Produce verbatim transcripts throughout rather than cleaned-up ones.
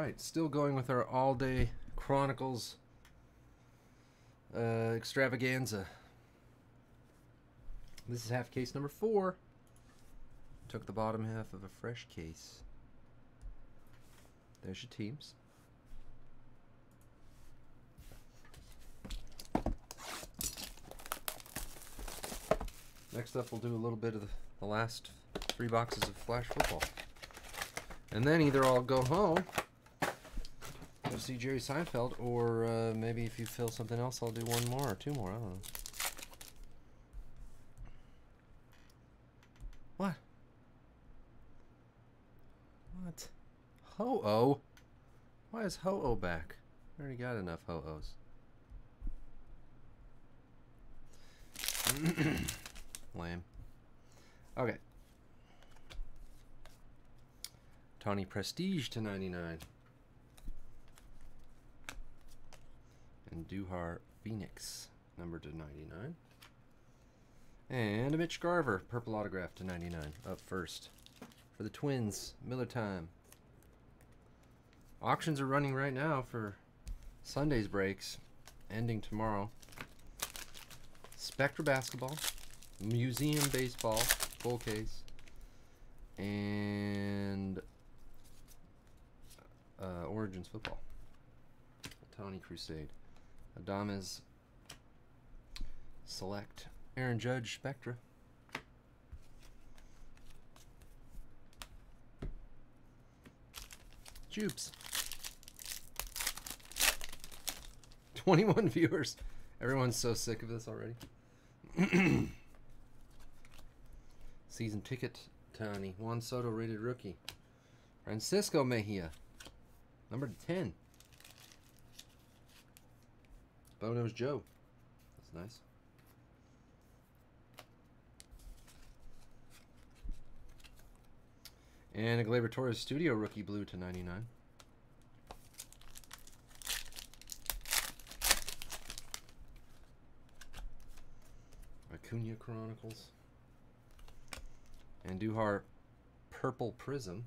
right, still going with our all-day Chronicles uh, extravaganza. This is half case number four. Took the bottom half of a fresh case. There's your teams. Next up, we'll do a little bit of the, the last three boxes of Flash Football. And then either I'll go home, go see Jerry Seinfeld, or uh, maybe if you fill something else, I'll do one more or two more. I don't know. What? What? Ho-Oh? Why is Ho-Oh back? I already got enough Ho-Ohs. Lame. Okay. Tawny Prestige to ninety-nine. And Duhar Phoenix, number to ninety-nine. And a Mitch Garver, purple autograph to ninety-nine, up first. For the Twins, Miller Time. Auctions are running right now for Sunday's breaks, ending tomorrow. Spectra Basketball, Museum Baseball, full case, and uh, Origins Football. Tawny Crusade, Adames Select, Aaron Judge Spectra, Jubes. twenty-one viewers. Everyone's so sick of this already. Season ticket, Tawny. Juan Soto, rated rookie. Francisco Mejia, number to ten. Bono's Joe. That's nice. And a Gleyber Torres Studio Rookie Blue to ninety-nine. Acuna Chronicles. And Duhar Purple Prism.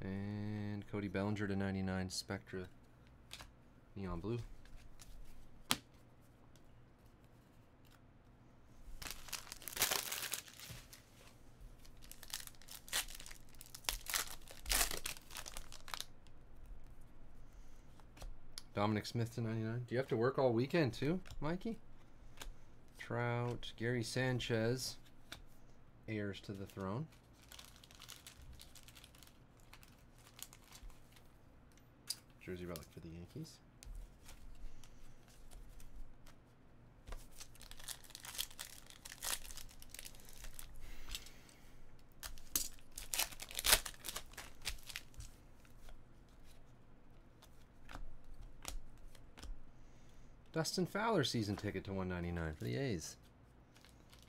And Cody Bellinger to ninety-nine Spectra Neon Blue. Dominic Smith to ninety-nine. Do you have to work all weekend too, Mikey? Trout, Gary Sanchez, heirs to the throne. Jersey relic for the Yankees. Dustin Fowler season ticket to one ninety-nine for the A's.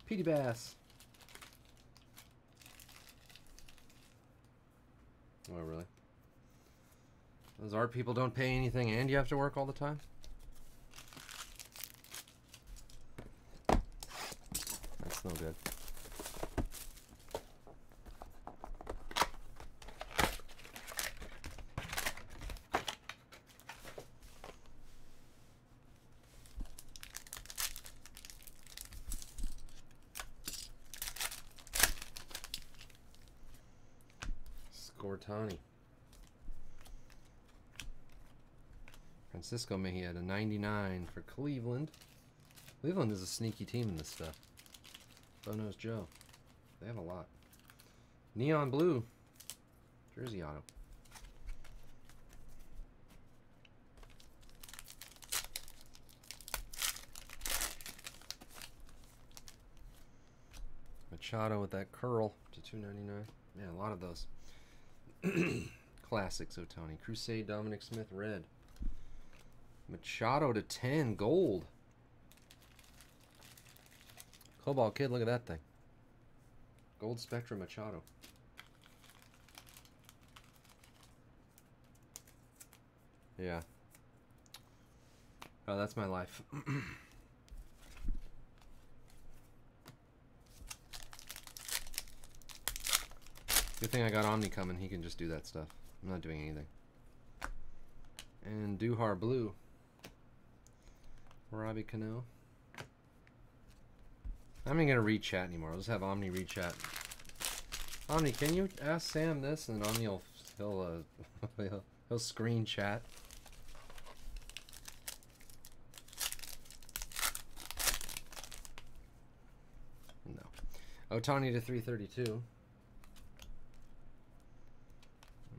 Petey Bass. Oh, really? Those art people don't pay anything and you have to work all the time? That's no good. Tawny. Francisco Mejia to ninety-nine for Cleveland. Cleveland is a sneaky team in this stuff. Bono's Joe. They have a lot. Neon Blue. Jersey Auto. Machado with that curl to two ninety-nine. Man, a lot of those. Classics, Otani. Crusade, Dominic Smith, red. Machado to ten, gold. Cobalt Kid, look at that thing. Gold Spectrum Machado. Yeah. Oh, that's my life. Good thing I got Omni coming. He can just do that stuff. I'm not doing anything. And Duhar Blue. Robbie Cano. I'm not going to read chat anymore. I'll just have Omni read chat. Omni, can you ask Sam this? And Omni will he'll, uh, he'll, he'll screen chat. No. Otani to three thirty-two.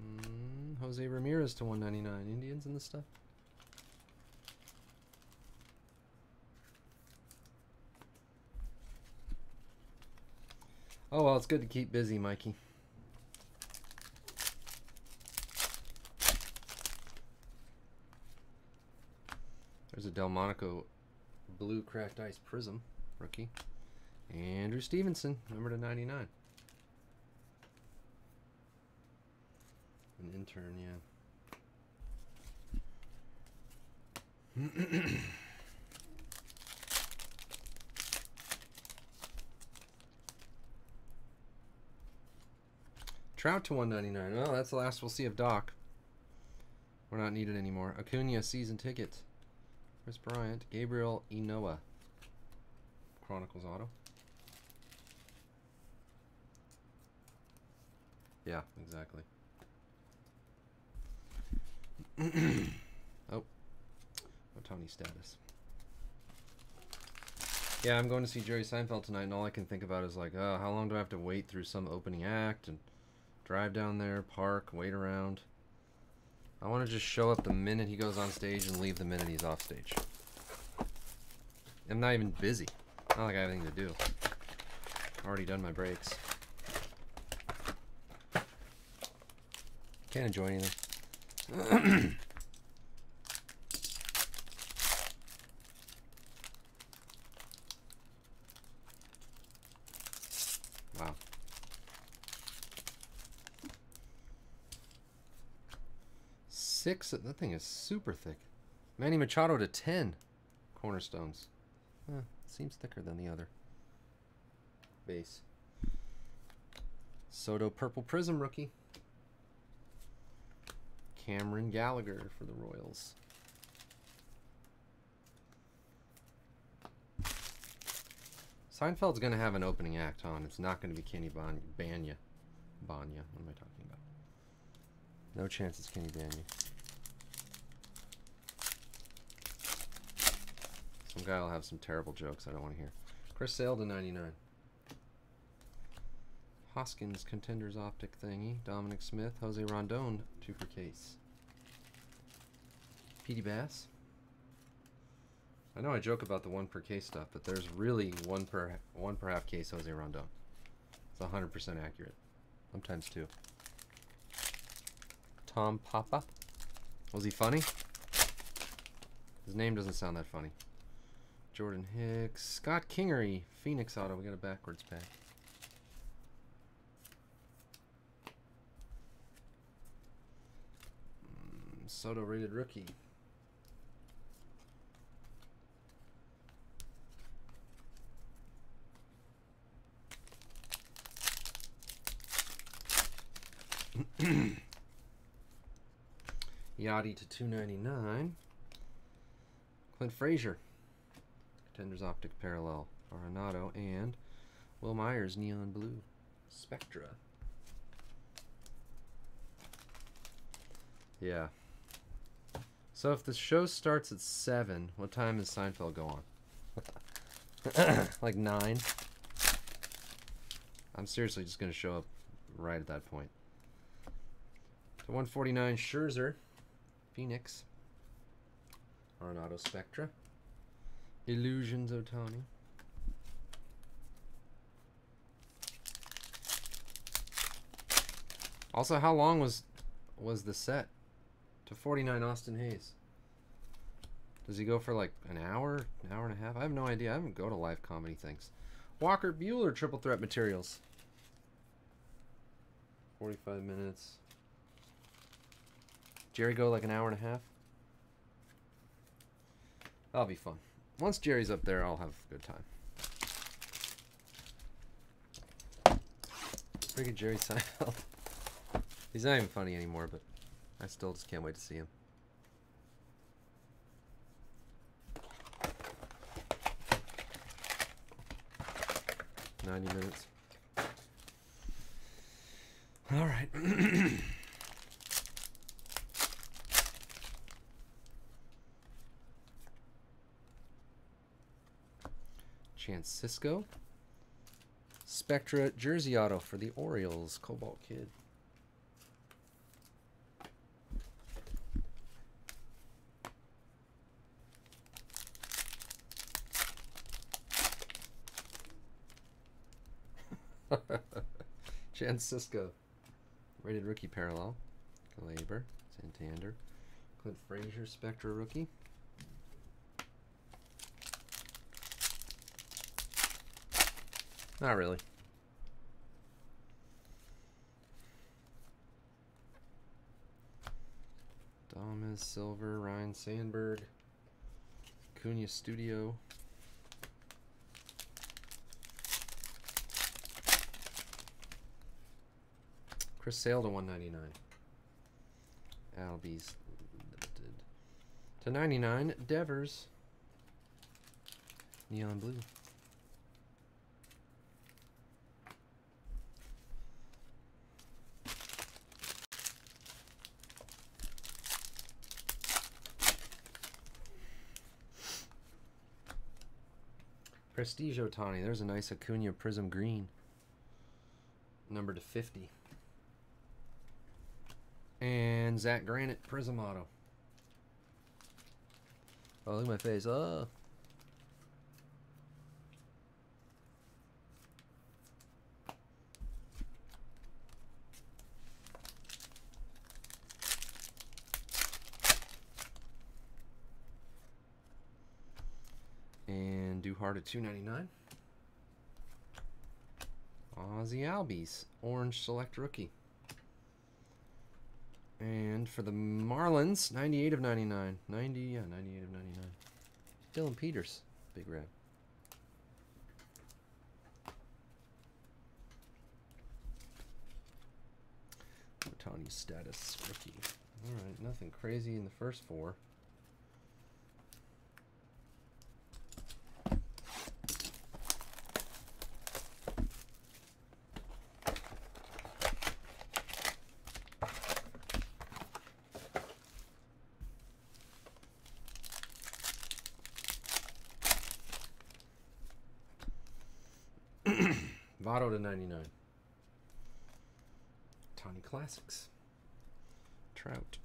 Mm, Jose Ramirez to one ninety-nine. Indians in this stuff. Oh, well, it's good to keep busy, Mikey. There's a Delmonico Blue Cracked Ice Prism rookie. Andrew Stevenson, number to ninety-nine. An intern, yeah. Trout to one ninety-nine. Well, that's the last we'll see of Doc. We're not needed anymore. Acuna, season ticket. Chris Bryant. Gabriel Inoa. Chronicles auto. Yeah, exactly. Oh. Otani status. Yeah, I'm going to see Jerry Seinfeld tonight, and all I can think about is like, oh, how long do I have to wait through some opening act and drive down there, park, wait around. I want to just show up the minute he goes on stage and leave the minute he's off stage. I'm not even busy. Not like I have anything to do. Already done my breaks. Can't enjoy anything. Six, that thing is super thick. Manny Machado to ten. Cornerstones. Eh, seems thicker than the other. Base. Soto Purple Prism rookie. Cameron Gallagher for the Royals. Seinfeld's going to have an opening act on. It's not going to be Kenny Banya. Banya. What am I talking about? No chance it's Kenny Banya. Some guy will have some terrible jokes I don't want to hear. Chris Sale to ninety-nine. Hoskins Contenders Optic thingy. Dominic Smith. Jose Rondon. Two per case. Petey Bass. I know I joke about the one per case stuff, but there's really one per one per half case Jose Rondon. It's one hundred percent accurate. Sometimes two. Tom Papa. Was he funny? His name doesn't sound that funny. Jordan Hicks. Scott Kingery, Phoenix auto. We got a backwards pack. Mm, Soto rated rookie. Yachty to two ninety-nine. Clint Frazier. Contenders Optic Parallel, Arenado, and Will Myers, Neon Blue, Spectra. Yeah. So if the show starts at seven, what time does Seinfeld go on? Like nine? I'm seriously just going to show up right at that point. To one forty-nine, Scherzer, Phoenix, Arenado, Spectra. Illusions Otani. Also, how long was was the set? To forty-nine Austin Hayes. Does he go for like an hour, an hour and a half? I have no idea. I haven't go to live comedy things. Walker Bueller Triple Threat Materials. forty-five minutes. Jerry go like an hour and a half? That'll be fun. Once Jerry's up there, I'll have a good time. Freaking Jerry Seinfeld. He's not even funny anymore, but I still just can't wait to see him. ninety minutes. All right. Francisco. Spectra jersey auto for the Orioles. Cobalt Kid. Francisco. Rated rookie parallel. Glaber. Santander. Clint Frazier. Spectra rookie. Not really. Domas, Silver, Ryan Sandberg, Cunha Studio. Chris Sale to one ninety-nine. Albies Limited. To ninety-nine, Devers. Neon Blue. Prestige Otani. There's a nice Acuna Prism Green. Number to fifty. And Zach Granite Prism Auto. Oh, look at my face. Oh. Hard at two ninety-nine. Ozzy Albies, Orange Select Rookie. And for the Marlins, ninety-eight of ninety-nine. ninety, yeah, ninety-eight of ninety-nine. Dylan Peters, Big Red. Otani Status Rookie. Alright, nothing crazy in the first four. Votto to ninety-nine. Tawny Classics. Trout.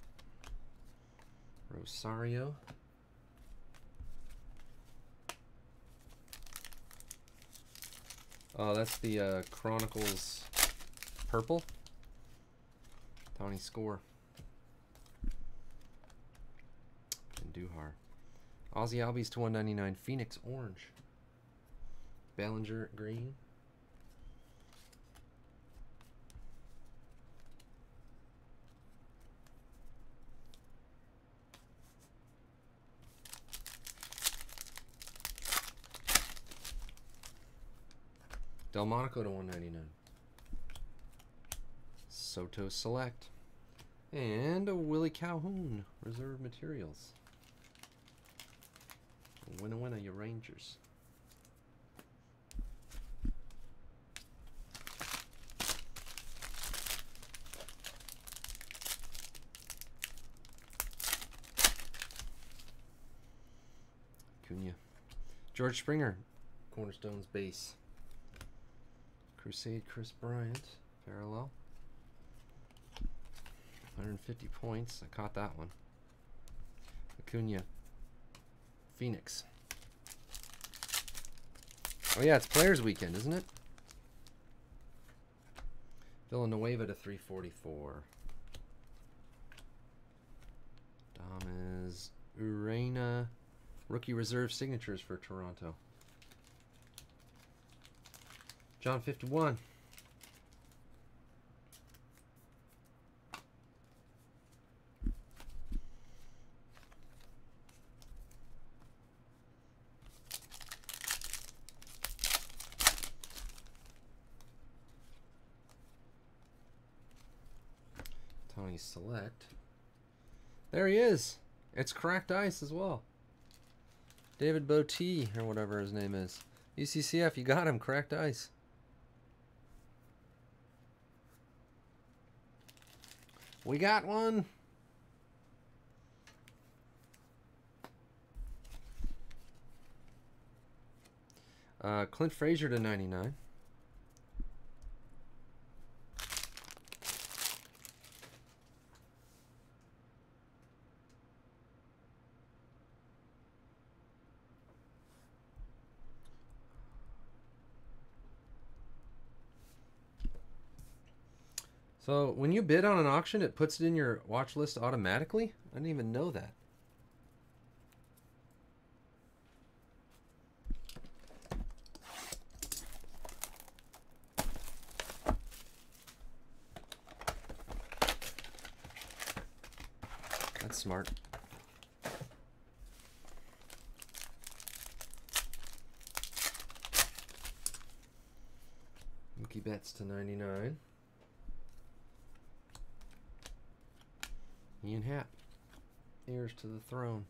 Rosario. Oh, that's the uh, Chronicles purple. Tawny Score. And Duhar. Ozzy Albies to one ninety-nine. Phoenix Orange. Bellinger Green. Delmonico to one ninety-nine. Soto Select. And a Willie Calhoun. Reserve Materials. Winna winna, your Rangers. Cunha. George Springer. Cornerstones base. Crusade Chris Bryant, parallel. one hundred fifty points. I caught that one. Acuna. Phoenix. Oh yeah, it's Players Weekend, isn't it? Villanueva to three forty-four. Damas Urena. Rookie reserve signatures for Toronto. John fifty-one. Tawny Select. There he is. It's cracked ice as well. David Bote or whatever his name is. U C C F, you got him. Cracked ice. We got one. Uh, Clint Frazier to ninety-nine. So when you bid on an auction, it puts it in your watch list automatically? I didn't even know that. That's smart. Mookie Betts to ninety-nine. Ian Happ, heirs to the throne.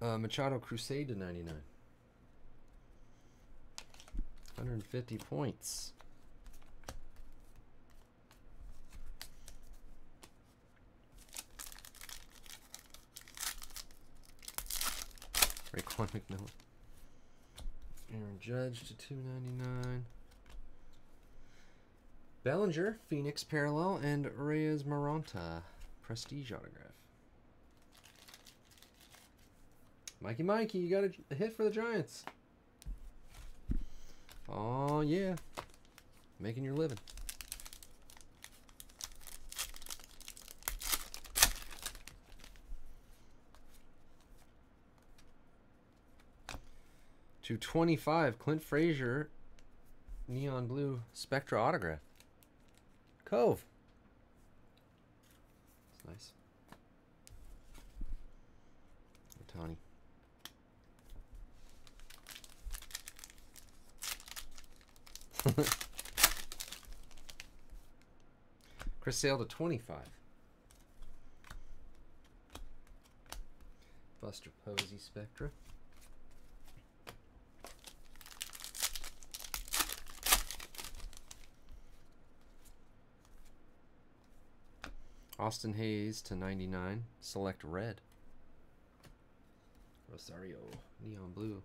Uh, Machado Crusade to ninety-nine. one hundred fifty points. Raekwon McMillan. Aaron Judge to two ninety-nine. Bellinger, Phoenix Parallel, and Reyes Maranta, Prestige Autograph. Mikey Mikey, you got a hit for the Giants. Oh yeah. Making your living. two twenty-five, Clint Frazier, neon blue Spectra autograph. Cove. That's nice. Otani. Chris Sale to twenty-five. Buster Posey Spectra. Austin Hayes to ninety-nine. Select red. Rosario, neon blue.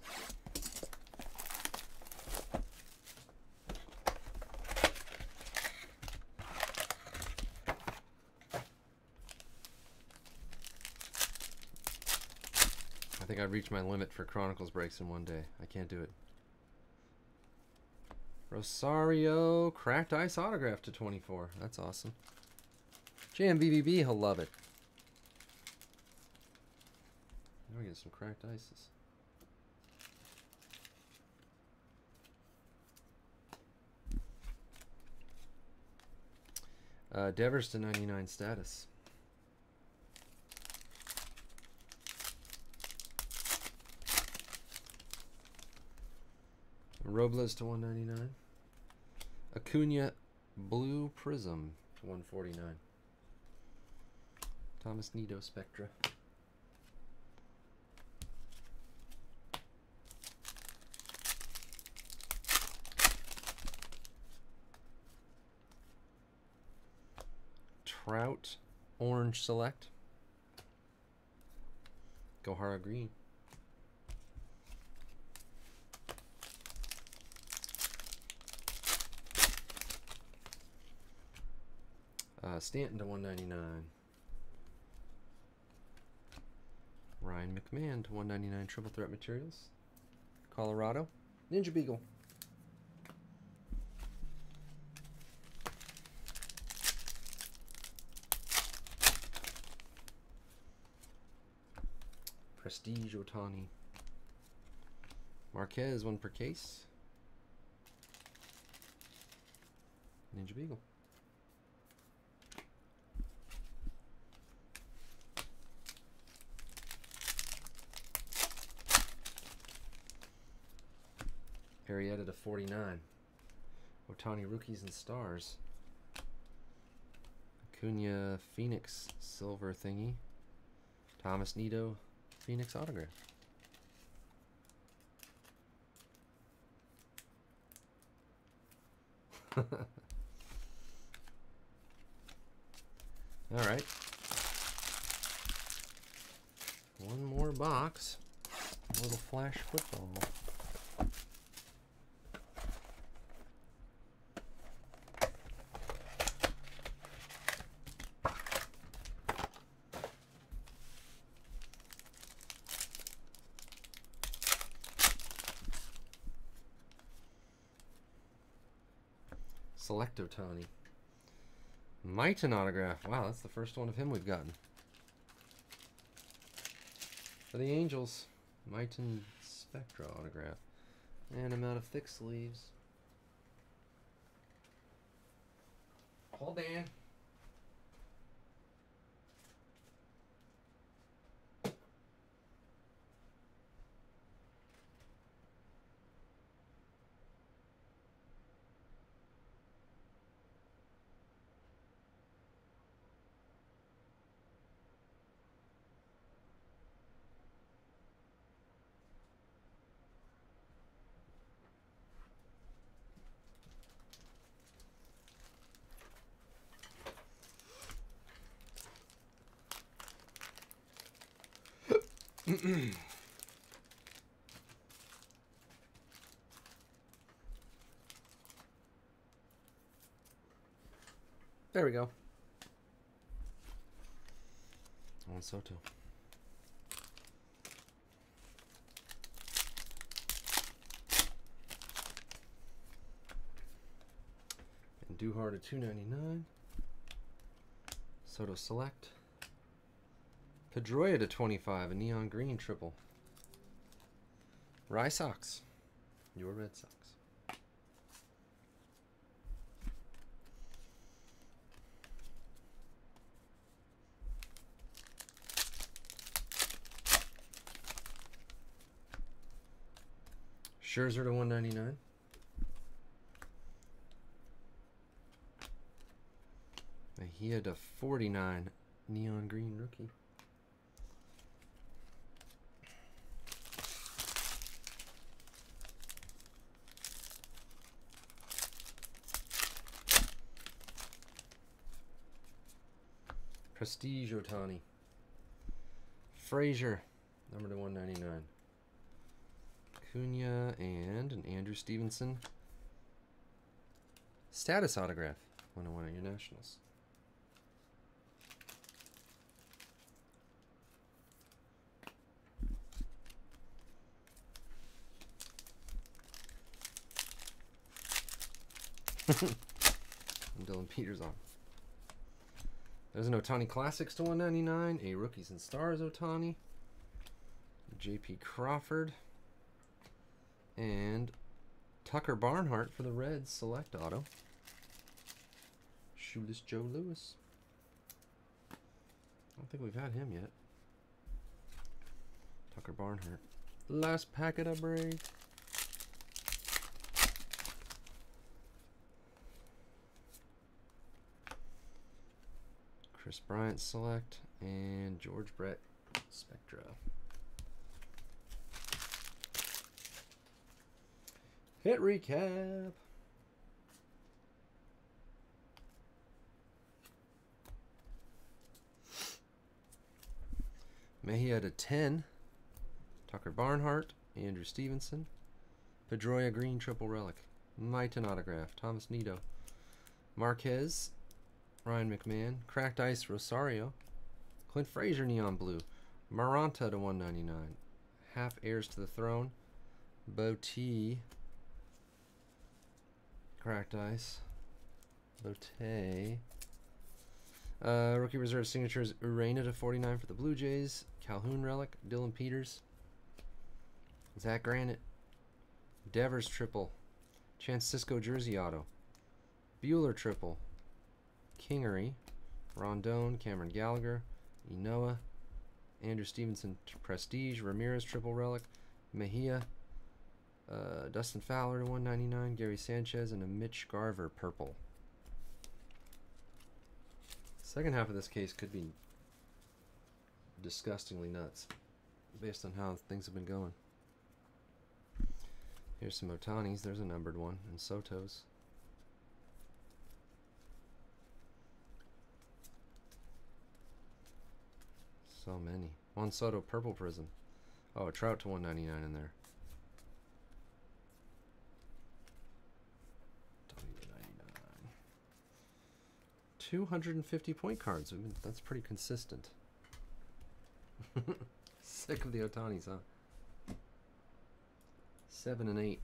I think I've reached my limit for Chronicles breaks in one day. I can't do it. Rosario, cracked ice autograph to twenty-four. That's awesome. J M B B B, he'll love it. Now we get some cracked ices. Uh, Devers to ninety-nine status. Robles to one ninety-nine. Acuna Blue Prism to one forty-nine. Thomas Nido Spectra. Trout Orange Select. Gohara Green. Uh, Stanton to one ninety-nine. Ryan McMahon to one ninety-nine. Triple Threat Materials. Colorado. Ninja Beagle. Prestige Otani. Marquez, one per case. Ninja Beagle. Arrieta to forty-nine. Otani rookies and stars. Acuna Phoenix silver thingy. Thomas Nido Phoenix autograph. All right. One more box. A little flash football. Select Otani. Miten autograph. Wow, that's the first one of him we've gotten. For the Angels, Miten Spectra autograph. And I'm out of thick sleeves. Hold on. There we go. On Soto. And Duhar to two ninety-nine. Soto select. Pedroia to twenty-five, a neon green triple. Rye Sox, your Red Sox. Scherzer to one ninety-nine. Mejia to forty-nine, neon green rookie. Prestige Otani. Frazier, number to one ninety-nine. Cunha and an Andrew Stevenson. Status autograph, one oh one at your Nationals. And Dylan Peters on. There's an Otani Classics to one ninety-nine, a Rookies and Stars Otani, J P Crawford, and Tucker Barnhart for the Reds Select Auto. Shoeless Joe Lewis. I don't think we've had him yet. Tucker Barnhart. Last packet I break. Chris Bryant select and George Brett Spectra. Hit recap. Mejia to ten. Tucker Barnhart, Andrew Stevenson, Pedroia green triple relic, Miten autograph, Thomas Nido, Marquez. Ryan McMahon, Cracked Ice Rosario, Clint Frazier neon blue, Maranta to one ninety-nine, Half Heirs to the Throne, Botte, Cracked Ice, Botte, uh, Rookie Reserve Signatures, Urena to forty-nine for the Blue Jays, Calhoun Relic, Dylan Peters, Zach Granite, Devers Triple, Francisco Jersey Auto, Bueller triple. Kingery, Rondon, Cameron Gallagher, Ynoa, Andrew Stevenson Prestige, Ramirez triple relic, Mejia, uh, Dustin Fowler to one ninety-nine, Gary Sanchez, and a Mitch Garver purple. Second half of this case could be disgustingly nuts based on how things have been going. Here's some Otanis. There's a numbered one. And Soto's. So many. Juan Soto purple prism. Oh, a Trout to one ninety-nine in there. W ninety-nine. two hundred fifty point cards. I mean, that's pretty consistent. Sick of the Otanis, huh? Seven and eight.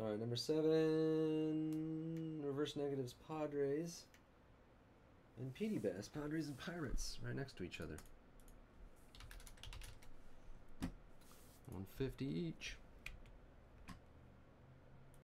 All right, number seven, reverse negatives, Padres and P D Bass, Padres and Pirates, right next to each other. one fifty each.